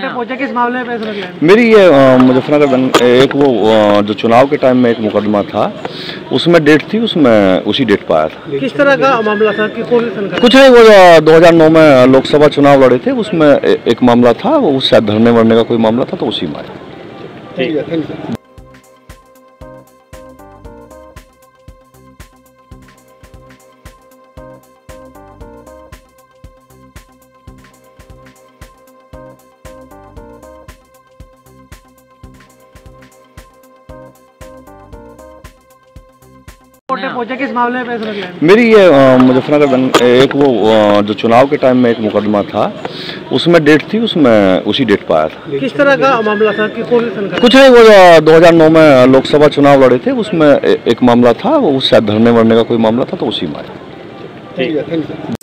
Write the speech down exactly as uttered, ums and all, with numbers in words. Court ने पूछा किस मामले में फैसला दिया? मेरी ये मुजफ्फरनगर एक वो जो चुनाव के टाइम में एक मुकदमा था, उसमें डेट थी, उसमें उसी डेट पर आया था। किस तरह का मामला था? कुछ नहीं, वो दो हज़ार नौ में लोकसभा चुनाव लड़े थे, उसमें एक मामला था, वो शायद धरने मरने का कोई मामला था, तो उसी में आया। किस मामले में फैसला दिया? मेरी ये मुजफ्फरनगर एक वो जो चुनाव के टाइम में एक मुकदमा था, उसमें डेट थी, उसमें उसी डेट पर आया था। किस तरह का मामला था? कुछ नहीं, वो दो हज़ार नौ में लोकसभा चुनाव लड़े थे, उसमें एक मामला था, वो शायद धरने मरने का कोई मामला था, तो उसी में आया।